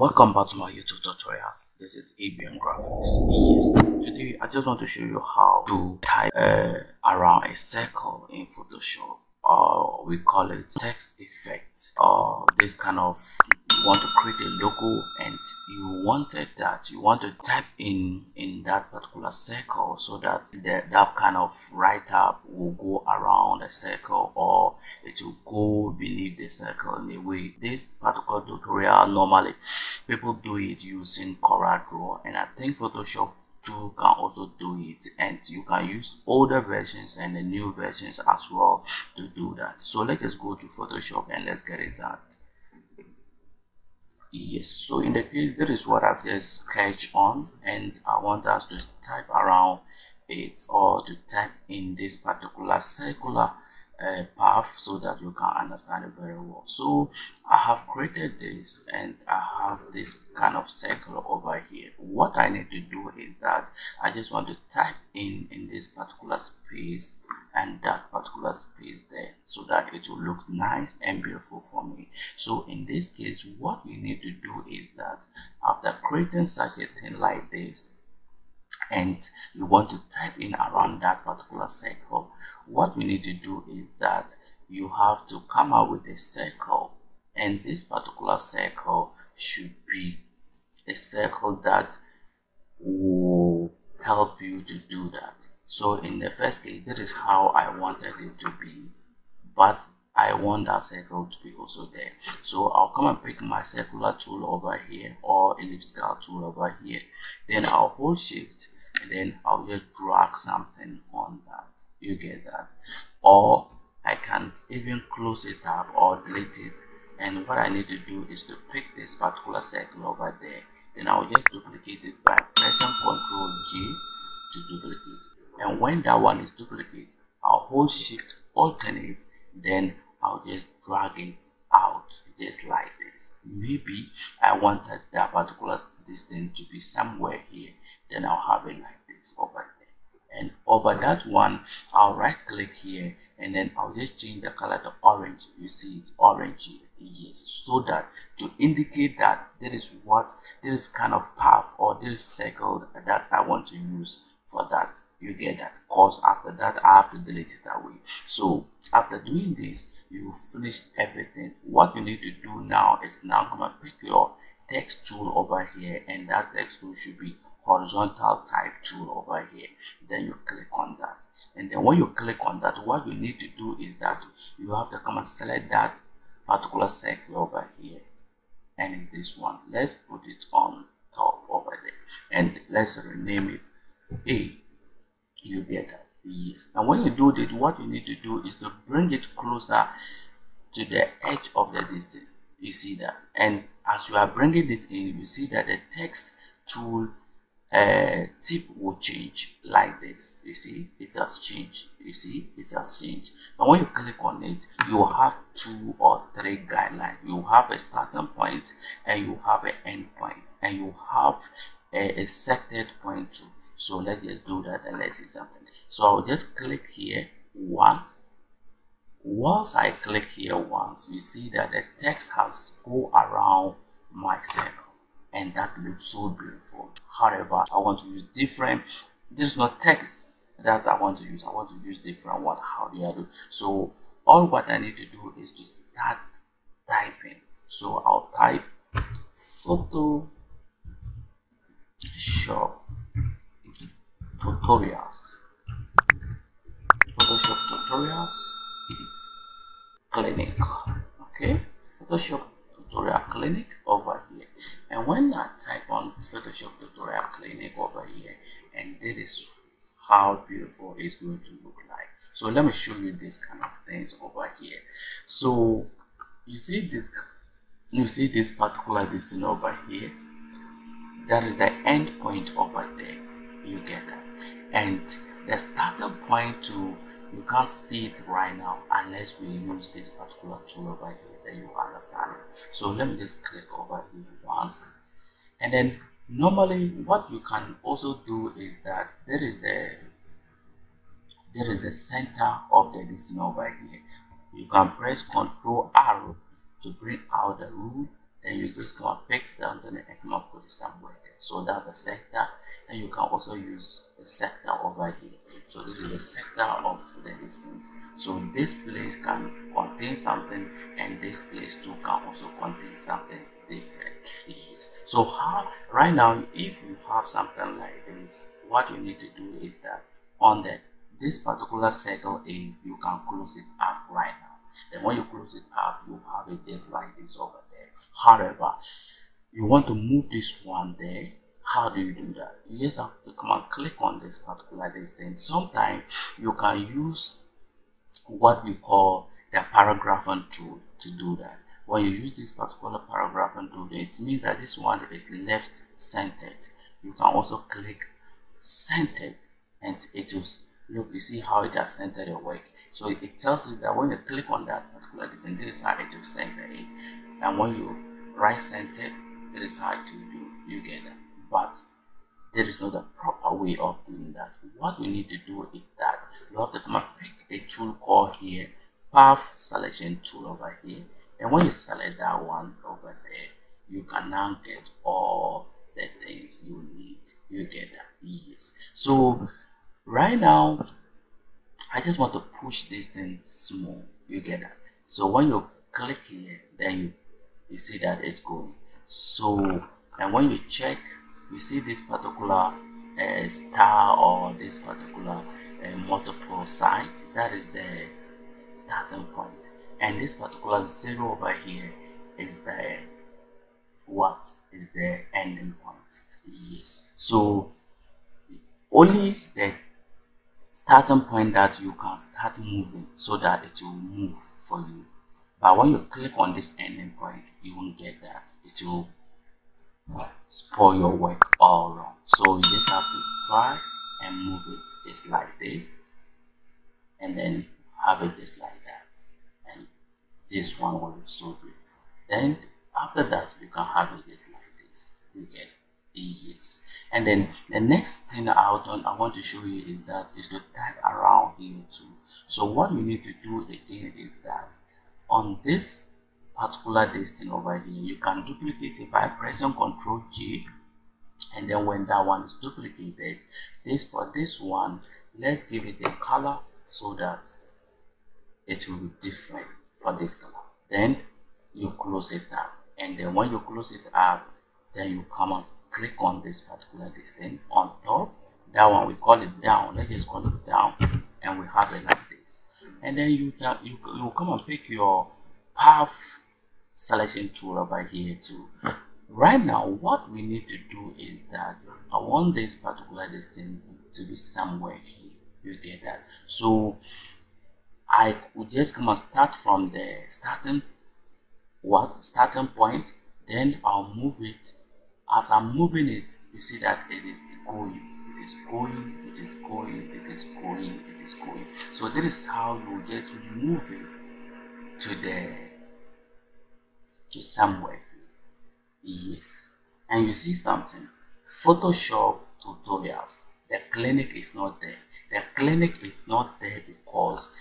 Welcome back to my YouTube tutorials. This is ABM Graphics. Yes, today I just want to show you how to type around a circle in Photoshop, or we call it text effect, or this kind of you want to create a logo and you want to type in that particular circle so that that kind of write-up will go around the circle, or it will go beneath the circle. Anyway, this particular tutorial, normally people do it using Corel Draw, and I think Photoshop too can also do it, and you can use older versions and the new versions as well to do that. So let us go to Photoshop and let's get it done. Yes, so in the case, that is what I've just sketched on, and I want us to type around it, or to type in this particular circular path, so that you can understand it very well. So I have created this, and I have this kind of circle over here. What I need to do is that I just want to type in this particular space and that particular space there, so that it will look nice and beautiful for me. So in this case, what we need to do is that after creating such a thing like this, and you want to type in around that particular circle, what we need to do is that you have to come out with a circle, and this particular circle should be a circle that will help you to do that. So in the first case, that is how I wanted it to be, but I want that circle to be also there. So I'll come and pick my circular tool over here, or elliptical tool over here. Then I'll hold shift, and then I'll just drag something on that. You get that? Or I can't even close it up or delete it. And what I need to do is to pick this particular circle over there. Then I'll just duplicate it by pressing Ctrl G to duplicate. And when that one is duplicated, I'll hold shift alternate. Then I'll just drag it out just like this. Maybe I wanted that particular distance to be somewhere here, then I'll have it like this over there. And over that one, I'll right click here, and then I'll just change the color to orange. You see it, orange here. Yes, so that to indicate that there is what this kind of path or this circle that I want to use for that. You get that? Because after that I have to delete it away. So after doing this, you finish everything. What you need to do now is gonna pick your text tool over here, and that text tool should be horizontal type tool over here. Then you click on that, and then when you click on that, what you need to do is that you have to come and select that particular circle over here, and it's this one. Let's put it on top over there, and let's rename it A. You get that? Yes. And when you do that, what you need to do is to bring it closer to the edge of the distance. You see that? And as you are bringing it in, you see that the text tool tip will change like this. You see, it has changed. You see, it has changed. But when you click on it, you have two or three guidelines. You have a starting point, and you have an end point, and you have a sectored point too. So let's just do that, and let's see something. So I'll just click here once. Once I click here once, we see that the text has go around my circle, and that looks so beautiful. However, I want to use different. There's no text that I want to use. I want to use different one. How do I do? So all what I need to do is to start typing. So I'll type Photoshop tutorials, Photoshop tutorials clinic. Okay, Photoshop tutorial clinic over here. And when I type on Photoshop tutorial clinic over here, and this is how beautiful it's going to look like. So let me show you this kind of things over here. So you see this particular distance over here. That is the end point over there. You get that? And the starting point too, you can't see it right now unless we use this particular tool over here, then you understand it. So let me just click over here once, and then normally what you can also do is that there is the center of the distance over here. You can press Ctrl R to bring out the rule then you just can pick the antenna and put it somewhere. So that's the sector, and you can also use the sector over here. So this is the sector of the distance. So this place can contain something, and this place too can also contain something different. Yes. So how right now, if you have something like this, what you need to do is that on this particular circle A, you can close it up right now. Then when you close it up, you have it just like this over there. However, you want to move this one there. How do you do that? You just have to come and click on this particular distance. Sometimes you can use what we call the paragraphing tool to do that. When you use this particular paragraphing tool, it means that this one is left centered. You can also click centered, and it will look, you see how it has centered your work. So it tells you that when you click on that particular distance, this is how it will center it. And when you right centered, this is how it will do. You get that. But there is not a proper way of doing that. What you need to do is that you have to come and pick a tool called here, path selection tool over here. And when you select that one over there, you can now get all the things you need. You get that, yes. So right now, I just want to push this thing small. You get that. So when you click here, then you see that it's going. So, and when you check, you see this particular star or this particular multiple sign, that is the starting point, and this particular zero over here is the what is the ending point. Yes, so only the starting point that you can start moving so that it will move for you, but when you click on this ending point, you won't get that. It will spoil your work all wrong. So you just have to try and move it just like this, and then have it just like that, and this one will look so beautiful. Then after that, you can have it just like this. You get it. Yes. And then the next thing I want to show you is that is to tag around here too. So what you need to do again is that on this particular distance over here, you can duplicate it by pressing Ctrl G, and then when that one is duplicated, for this one, let's give it a color so that it will be different for this color. Then you close it up, and then when you close it up, then you come and click on this particular distance on top. That one we call it down. Let's just call it down, and we have it like this. And then you come and pick your path selection tool over here too. Right now, what we need to do is that I want this particular distance to be somewhere here. You get that? So I would just come and start from the starting point. Then I'll move it. As I'm moving it, you see that it is going. It is going. It is going. It is going. It is going. So this is how you just move it to somewhere. Yes, and you see something. Photoshop tutorials, the clinic is not there. The clinic is not there because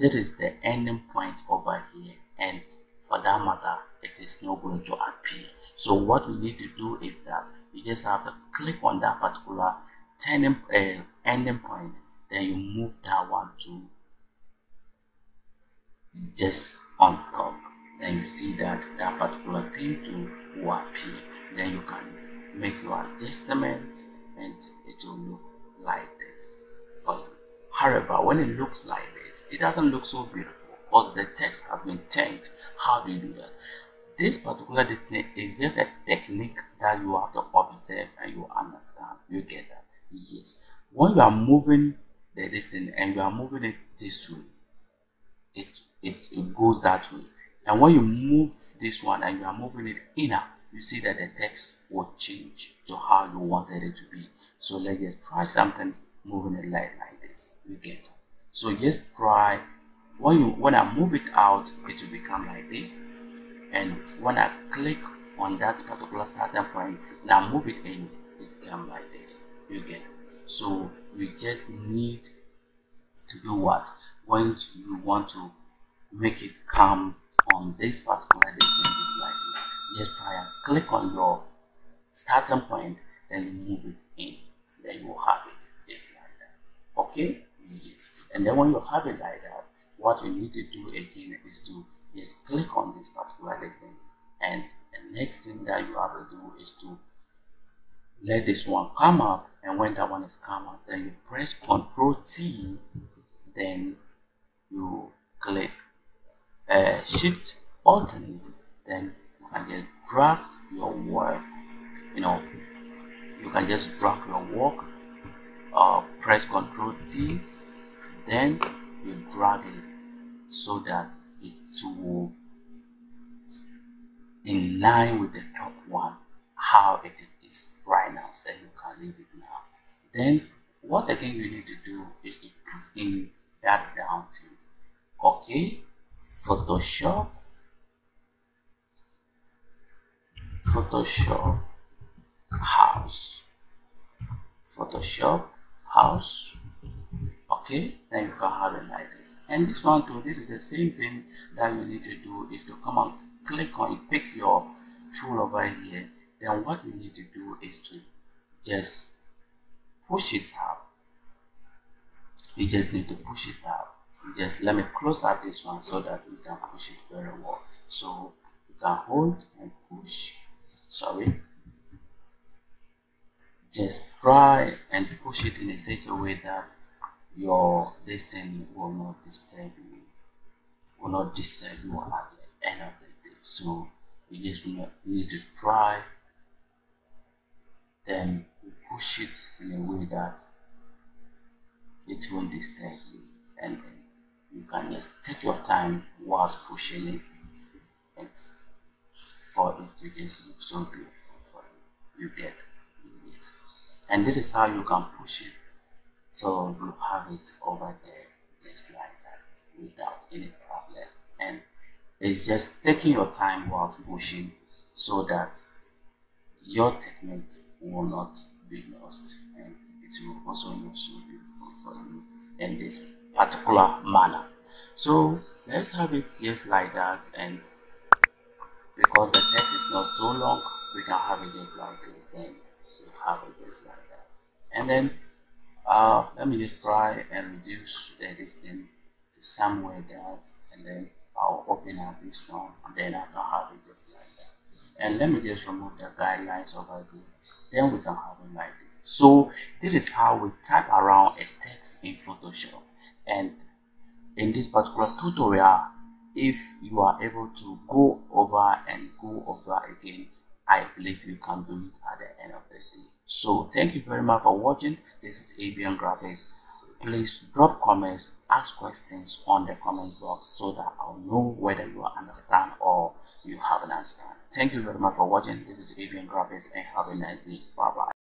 that is the ending point over here, and for that matter, it is not going to appear. So what you need to do is that you just have to click on that particular ending point, then you move that one to just on top. Then you see that that particular thing will appear. Then you can make your adjustment, and it will look like this for you. However, when it looks like this, it doesn't look so beautiful because the text has been changed. How do you do that? This particular distance is just a technique that you have to observe and you understand. You get that? Yes. When you are moving the distance and you are moving it this way, it goes that way. And when you move this one and you are moving it inner, you see that the text will change to how you wanted it to be. So let's just try something moving it like this. You get it? So just try. When I move it out, it will become like this. And when I click on that particular starting point, now move it in, it comes like this. You get it? So you just need to do what? When you want to make it come on this particular distance, like this, just try and click on your starting point, then you move it in, then you have it just like that. Okay, yes. And then when you have it like that, what you need to do again is to just click on this particular listing, and the next thing that you have to do is to let this one come up, and when that one is come up, then you press Ctrl+T, then you click Shift+Alt, then you can just drag your work, you can just drag your work, press Ctrl+T, then you drag it so that it will in line with the top one how it is right now. Then you can leave it now. Then what again you need to do is to put in that down thing. Okay, Photoshop house, Photoshop house. Okay, then you can have it like this. And this one too, this is the same thing that you need to do is to come and click on it, pick your tool over here. Then what you need to do is to just push it up. You just need to push it up. Just let me close out this one so that we can push it very well. So you can hold and push. Sorry. Just try and push it in such a way that your this thing will not disturb you at the end of the day. So you just need to try, then push it in a way that it won't disturb you, and you can just take your time whilst pushing it. It's for it to just look so beautiful for you. You get it. Yes. And this is how you can push it. So you have it over there just like that without any problem, and it's just taking your time whilst pushing so that your technique will not be lost, and it will also look so beautiful for you in this particular manner. So let's have it just like that, and because the text is not so long, we can have it just like this. Then you have it just like that, and then let me just try and reduce the distance to somewhere that, and then I'll open up this one, and then I can have it just like that. And let me just remove the guidelines over here, then we can have it like this. So this is how we type around a text in Photoshop. And in this particular tutorial, if you are able to go over and go over again, I believe you can do it at the end of the day. So thank you very much for watching. This is ABM Graphics. Please drop comments, ask questions on the comments box so that I'll know whether you understand or you haven't understand. Thank you very much for watching. This is ABM Graphics, and have a nice day. Bye bye.